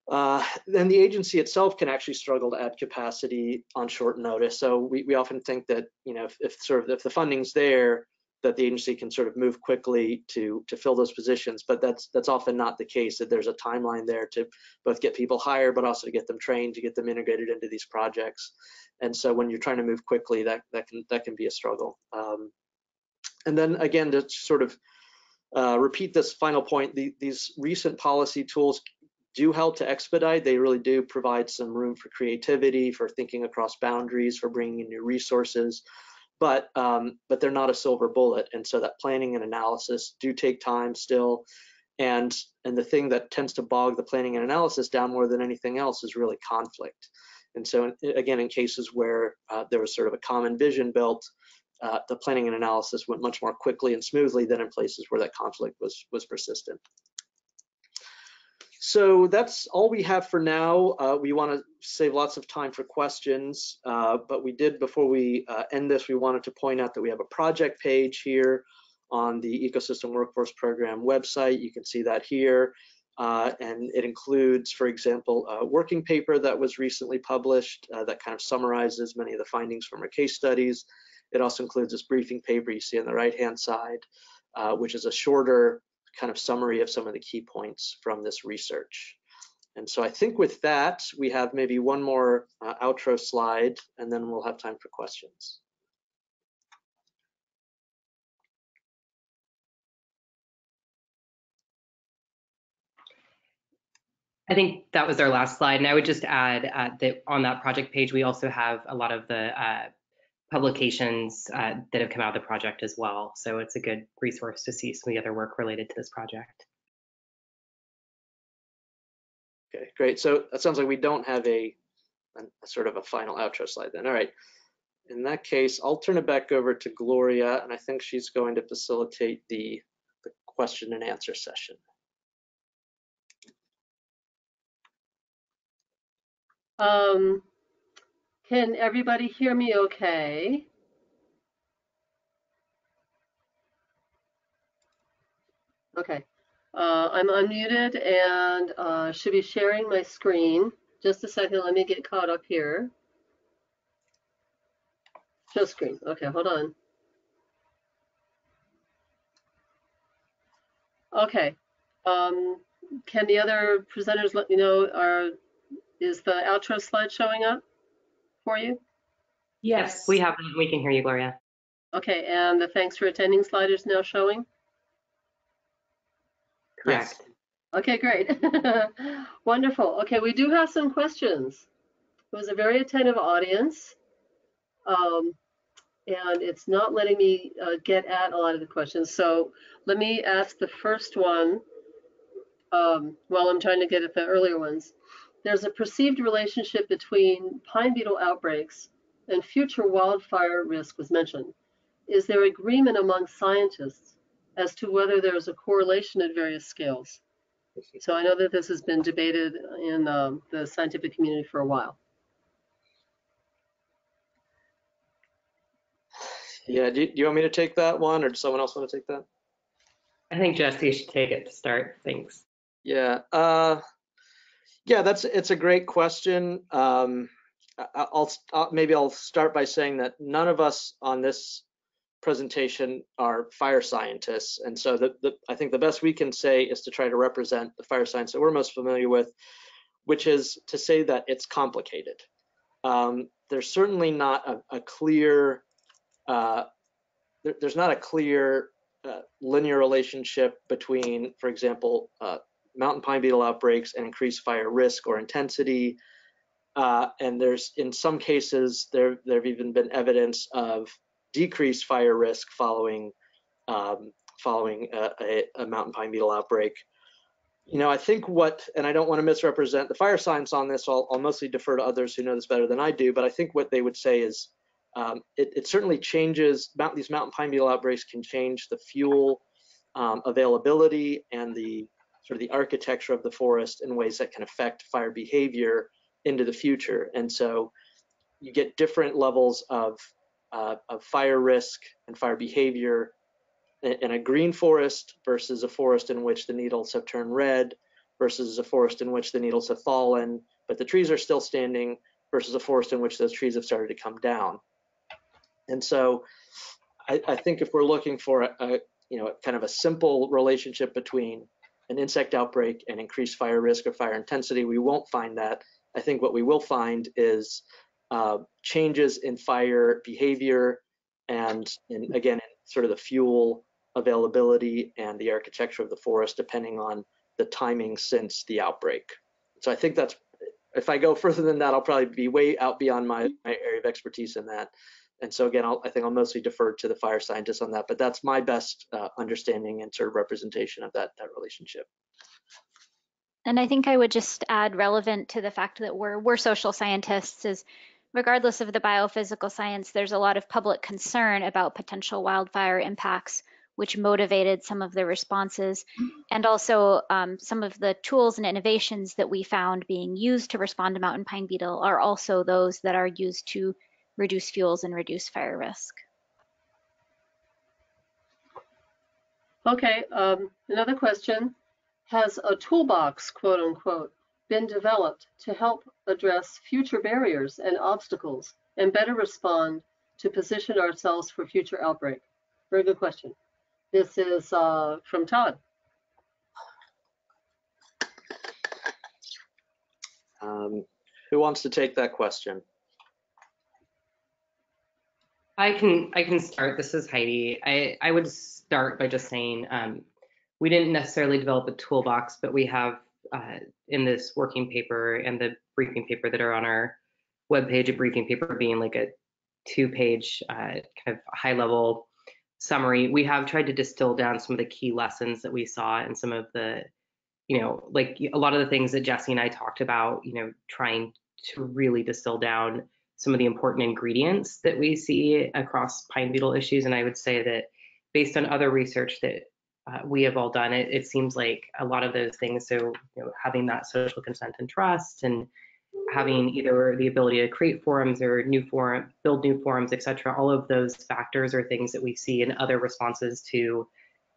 Then the agency itself can actually struggle to add capacity on short notice. So we often think that, you know, if the funding's there, that the agency can sort of move quickly to fill those positions, but that's often not the case. That there's a timeline there to both get people hired, but also to get them trained, to get them integrated into these projects. And so when you're trying to move quickly, that can be a struggle. And then again, to sort of repeat this final point, these recent policy tools do help to expedite. They really do provide some room for creativity, for thinking across boundaries, for bringing in new resources. But they're not a silver bullet, and so that planning and analysis do take time still, and the thing that tends to bog the planning and analysis down more than anything else is really conflict. And so again, in cases where there was sort of a common vision built, the planning and analysis went much more quickly and smoothly than in places where that conflict was persistent. So that's all we have for now. We want to save lots of time for questions, but we did, before we end this, we wanted to point out that we have a project page here on the Ecosystem Workforce Program website. You can see that here, and it includes, for example, a working paper that was recently published that kind of summarizes many of the findings from our case studies. It also includes this briefing paper you see on the right-hand side, which is a shorter kind of summary of some of the key points from this research. And so I think with that, we have maybe one more outro slide, and then we'll have time for questions. I think that was our last slide, and I would just add that on that project page, we also have a lot of the publications that have come out of the project as well. So it's a good resource to see some of the other work related to this project. Okay, great. So that sounds like we don't have a sort of a final outro slide then. All right. In that case, I'll turn it back over to Gloria, and I think she's going to facilitate the question and answer session. Can everybody hear me okay? Okay, I'm unmuted and should be sharing my screen. Just a second, let me get caught up here. Show screen, okay, hold on. Okay, can the other presenters let me know, is the outro slide showing up for you? Yes, we have. We can hear you, Gloria. Okay, and the thanks for attending slide is now showing? Correct. Yes. Okay, great. Wonderful. Okay, we do have some questions. It was a very attentive audience, and it's not letting me get at a lot of the questions. So let me ask the first one while I'm trying to get at the earlier ones. There's a perceived relationship between pine beetle outbreaks and future wildfire risk was mentioned. Is there agreement among scientists as to whether there's a correlation at various scales? So I know that this has been debated in the scientific community for a while. Yeah, do you want me to take that one, or does someone else want to take that? I think Jesse should take it to start. Thanks. Yeah. Yeah, it's a great question. Maybe I'll start by saying that none of us on this presentation are fire scientists, and so I think the best we can say is to try to represent the fire science that we're most familiar with, which is to say that it's complicated. There's certainly not a clear linear relationship between, for example, mountain pine beetle outbreaks and increased fire risk or intensity. And there's, in some cases, there have even been evidence of decreased fire risk following a mountain pine beetle outbreak. You know, I think and I don't want to misrepresent the fire science on this, so I'll mostly defer to others who know this better than I do, but I think what they would say is it certainly changes, these mountain pine beetle outbreaks can change the fuel availability and the sort of the architecture of the forest in ways that can affect fire behavior into the future. And so you get different levels of fire risk and fire behavior in a green forest versus a forest in which the needles have turned red versus a forest in which the needles have fallen, but the trees are still standing versus a forest in which those trees have started to come down. And so I think if we're looking for a simple relationship between an insect outbreak and increased fire risk or fire intensity, we won't find that. I think what we will find is changes in fire behavior and, again, sort of the fuel availability and the architecture of the forest, depending on the timing since the outbreak. So I think that's, if I go further than that, I'll probably be way out beyond my area of expertise in that. And so again, I think I'll mostly defer to the fire scientists on that, but that's my best understanding and sort of representation of that relationship. And I think I would just add, relevant to the fact that we're social scientists, is regardless of the biophysical science, there's a lot of public concern about potential wildfire impacts, which motivated some of the responses, and also some of the tools and innovations that we found being used to respond to mountain pine beetle are also those that are used to reduce fuels and reduce fire risk. Okay, another question. Has a toolbox, quote unquote, been developed to help address future barriers and obstacles and better respond to position ourselves for future outbreak? Very good question. This is from Todd. Who wants to take that question? I can start. This is Heidi. I would start by just saying we didn't necessarily develop a toolbox, but we have in this working paper and the briefing paper that are on our webpage, a briefing paper being like a two-page kind of high-level summary, we have tried to distill down some of the key lessons that we saw and some of the, you know, like a lot of the things that Jesse and I talked about, you know, trying to really distill down some of the important ingredients that we see across pine beetle issues. And I would say that based on other research that we have all done, it seems like a lot of those things, so you know, having that social consent and trust, and having either the ability to create forums or build new forums, etc. All of those factors are things that we see in other responses to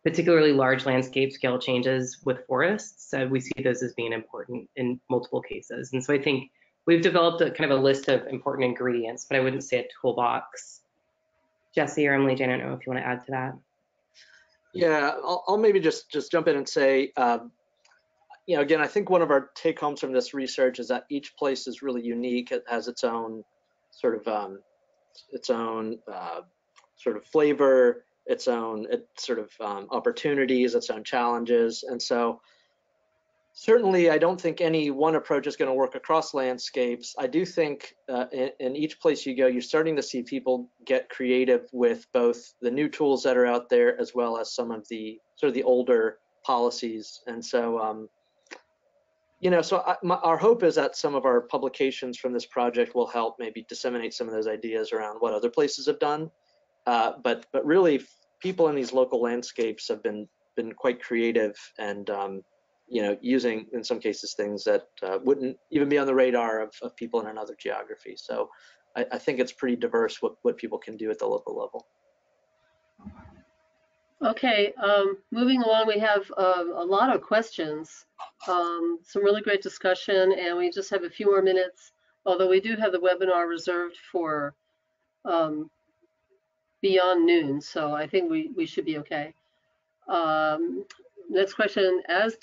particularly large landscape scale changes with forests. We see those as being important in multiple cases. And so I think we've developed a kind of a list of important ingredients, but I wouldn't say a toolbox. Jesse or Emily Jane, I don't know if you want to add to that. Yeah, I'll maybe just jump in and say, you know, again, I think one of our take homes from this research is that each place is really unique. It has its own sort of sort of flavor, its own sort of opportunities, its own challenges. And so certainly I don't think any one approach is going to work across landscapes. I do think in each place you go, you're starting to see people get creative with both the new tools that are out there as well as some of the sort of the older policies. And so you know, so our hope is that some of our publications from this project will help maybe disseminate some of those ideas around what other places have done. But really, people in these local landscapes have been quite creative and, you know, using in some cases things that wouldn't even be on the radar of people in another geography. So I think it's pretty diverse what people can do at the local level. Okay, moving along, we have a lot of questions, some really great discussion, and we just have a few more minutes, although we do have the webinar reserved for beyond noon, so I think we should be okay. Next question, As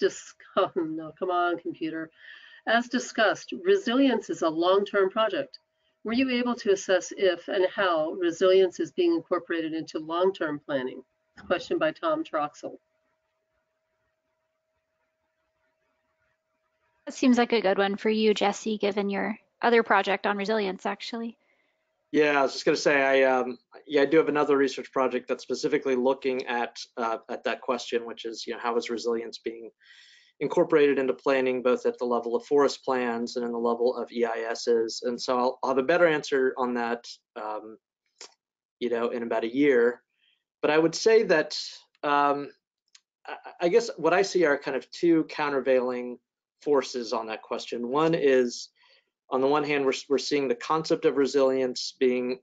discussed, resilience is a long-term project. Were you able to assess if and how resilience is being incorporated into long-term planning? Question by Tom Troxell. That seems like a good one for you, Jesse, given your other project on resilience, actually. Yeah, I was just going to say, I do have another research project that's specifically looking at that question, which is, you know, how is resilience being incorporated into planning, both at the level of forest plans and in the level of EISs. And so I'll have a better answer on that, you know, in about a year. But I would say that I guess what I see are kind of two countervailing forces on that question. One is, on the one hand, we're seeing the concept of resilience being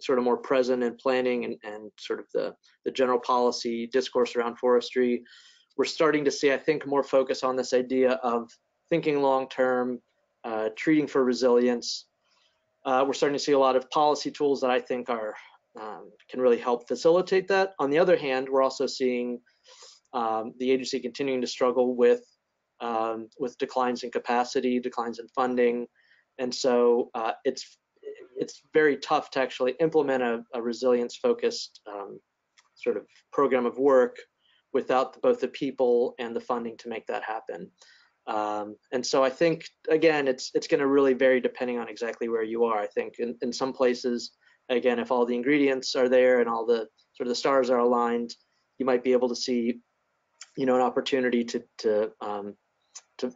sort of more present in planning and sort of the general policy discourse around forestry. We're starting to see, I think, more focus on this idea of thinking long term, treating for resilience. We're starting to see a lot of policy tools that I think are can really help facilitate that. On the other hand, we're also seeing the agency continuing to struggle with declines in capacity, declines in funding, and so it's very tough to actually implement a resilience-focused sort of program of work without both the people and the funding to make that happen. And so I think again, it's going to really vary depending on exactly where you are. I think in some places, again, if all the ingredients are there and all the sort of the stars are aligned, you might be able to see, you know, an opportunity to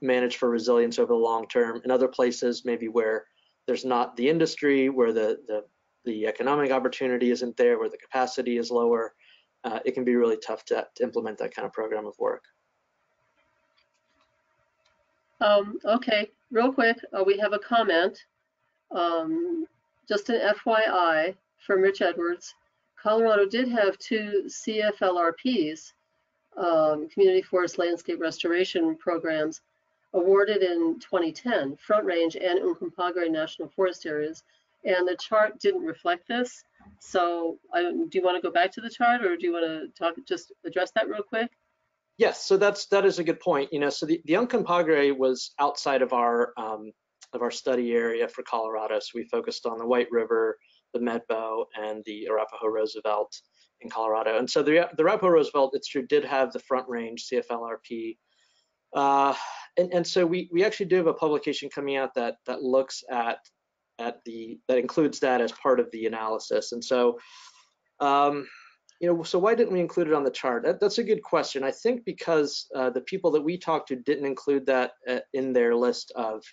manage for resilience over the long term. In other places, maybe where there's not the industry, where the economic opportunity isn't there, where the capacity is lower, it can be really tough to implement that kind of program of work. Okay, real quick, we have a comment. Just an FYI from Rich Edwards, Colorado did have two CFLRPs, Community Forest Landscape Restoration Programs, awarded in 2010, Front Range and Uncompahgre National Forest areas, and the chart didn't reflect this. So do you want to go back to the chart, or do you want to just address that real quick? Yes, so that is a good point. You know, so the Uncompahgre was outside of our study area for Colorado. So we focused on the White River, the Medbow, and the Arapaho Roosevelt in Colorado. And so the Arapaho Roosevelt, it's true, did have the Front Range CFLRP. And so we actually do have a publication coming out that looks that includes that as part of the analysis. And so, so why didn't we include it on the chart? That's a good question. I think because the people that we talked to didn't include that in their list of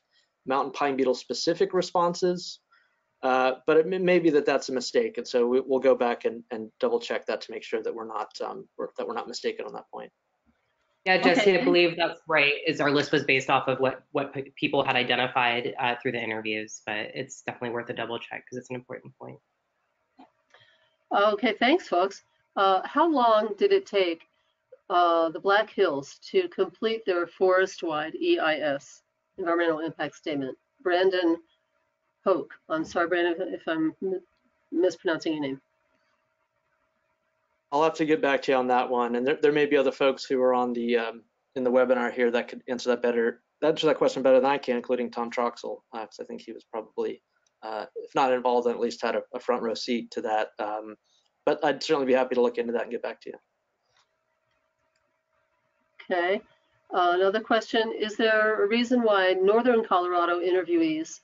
mountain pine beetle specific responses, but it may be that that's a mistake. And so we'll go back and double check that to make sure that we're not mistaken on that point. Yeah, Jesse, okay. I believe that's right. Is our list was based off of what people had identified through the interviews, but it's definitely worth a double check because it's an important point. Okay, thanks, folks. How long did it take the Black Hills to complete their forest-wide EIS, environmental impact statement? Brandon Hoke. I'm sorry, Brandon, if I'm mispronouncing your name. I'll have to get back to you on that one, and there may be other folks who are on the in the webinar here that could answer that better, question better than I can, including Tom Troxell, because I think he was probably, if not involved, then at least had a front row seat to that. But I'd certainly be happy to look into that and get back to you. Okay. Another question: is there a reason why Northern Colorado interviewees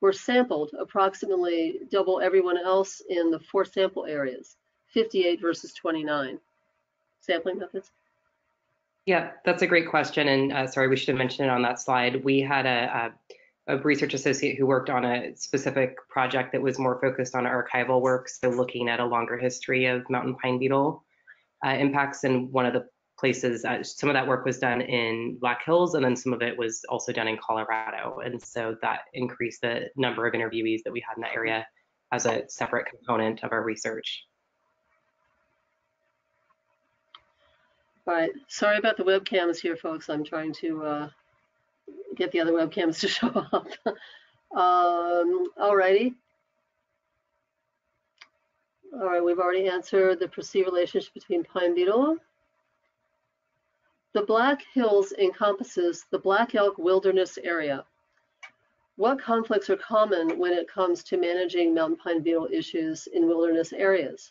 were sampled approximately double everyone else in the four sample areas? 58 versus 29 sampling methods? Yeah, that's a great question. And sorry, we should have mentioned it on that slide. We had a research associate who worked on a specific project that was more focused on archival work, so looking at a longer history of mountain pine beetle impacts. And one of the places, some of that work was done in Black Hills, and then some of it was also done in Colorado. And so that increased the number of interviewees that we had in that area as a separate component of our research. All right, sorry about the webcams here, folks. I'm trying to get the other webcams to show up. All right, we've already answered the perceived relationship between pine beetle. The Black Hills encompasses the Black Elk Wilderness area. What conflicts are common when it comes to managing mountain pine beetle issues in wilderness areas?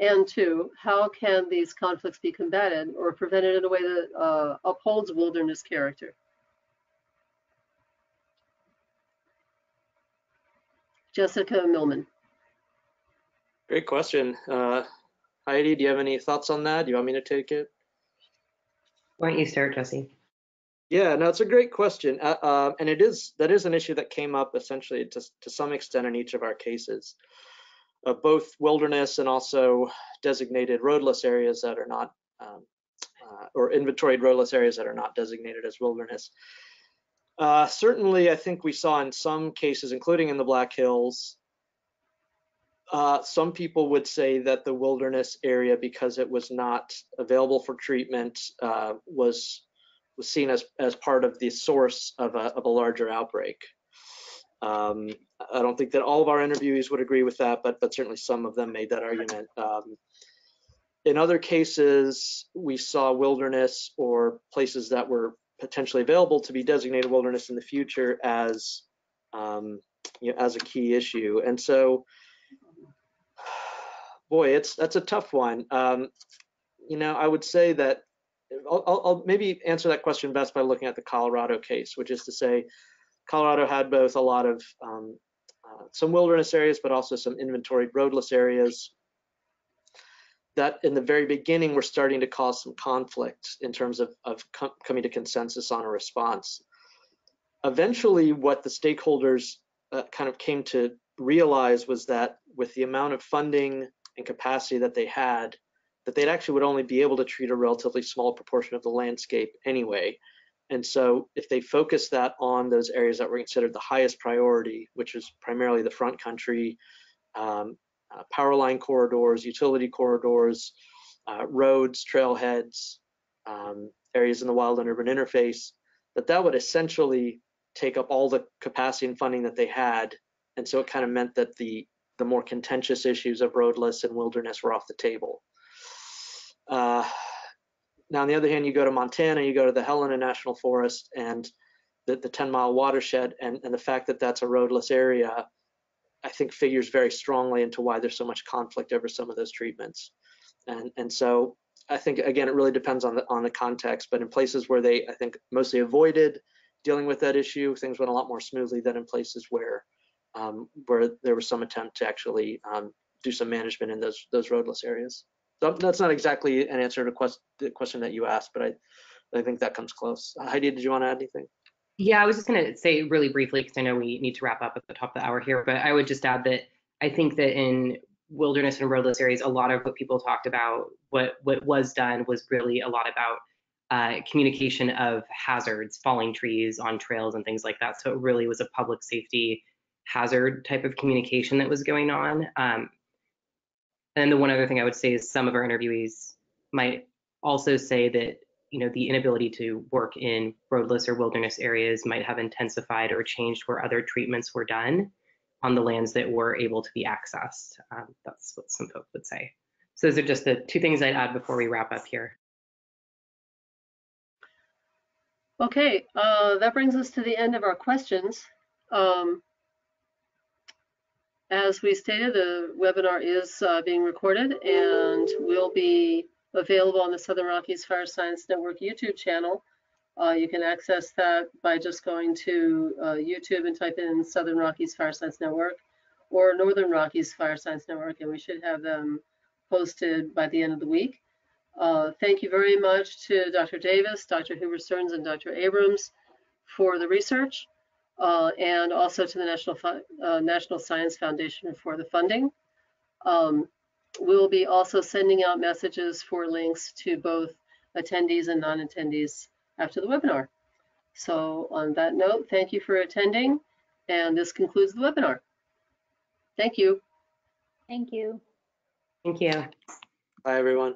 And two, how can these conflicts be combated or prevented in a way that upholds wilderness character? Jessica Millman. Great question. Heidi, do you have any thoughts on that? Do you want me to take it? Why don't you start, Jesse? Yeah, no, it's a great question. And that is an issue that came up essentially to some extent in each of our cases. Both wilderness and also designated roadless areas that are not, or inventoried roadless areas that are not designated as wilderness. Certainly, I think we saw in some cases, including in the Black Hills, some people would say that the wilderness area, because it was not available for treatment, was seen as part of the source of a larger outbreak. I don't think that all of our interviewees would agree with that, but certainly some of them made that argument. In other cases, we saw wilderness or places that were potentially available to be designated wilderness in the future as, as a key issue. And so, boy, that's a tough one. I would say that I'll maybe answer that question best by looking at the Colorado case, which is to say, Colorado had both a lot of some wilderness areas, but also some inventoried roadless areas that in the very beginning were starting to cause some conflict in terms of coming to consensus on a response. Eventually, what the stakeholders kind of came to realize was that with the amount of funding and capacity that they had, that they actually would only be able to treat a relatively small proportion of the landscape anyway. And so if they focus that on those areas that were considered the highest priority, which is primarily the front country, power line corridors, utility corridors, roads, trailheads, areas in the wild and urban interface, that would essentially take up all the capacity and funding that they had. And so it kind of meant that the more contentious issues of roadless and wilderness were off the table. Now, on the other hand, you go to Montana, you go to the Helena National Forest and the 10-mile watershed, and the fact that that's a roadless area, I think figures very strongly into why there's so much conflict over some of those treatments. And so I think, again, it really depends on the context, but in places where they, I think, mostly avoided dealing with that issue, things went a lot more smoothly than in places where there was some attempt to actually do some management in those roadless areas. So that's not exactly an answer to the question that you asked, but I think that comes close. Heidi, did you want to add anything? Yeah, I was just going to say really briefly, because I know we need to wrap up at the top of the hour here, but I would just add that I think that in wilderness and roadless areas, a lot of what people talked about, what was done was really a lot about communication of hazards, falling trees on trails and things like that. So it really was a public safety hazard type of communication that was going on. And the one other thing I would say is some of our interviewees might also say that, you know, the inability to work in roadless or wilderness areas might have intensified or changed where other treatments were done on the lands that were able to be accessed. That's what some folks would say. So those are just the two things I'd add before we wrap up here. Okay, that brings us to the end of our questions. As we stated, the webinar is being recorded and will be available on the Southern Rockies Fire Science Network YouTube channel. You can access that by just going to YouTube and type in Southern Rockies Fire Science Network or Northern Rockies Fire Science Network, and we should have them posted by the end of the week. Thank you very much to Dr. Davis, Dr. Huber-Cerns, and Dr. Abrams for the research, and also to the National Science Foundation for the funding. We'll be also sending out messages for links to both attendees and non-attendees after the webinar. So on that note, thank you for attending, and this concludes the webinar. Thank you. Thank you. Thank you. Bye, everyone.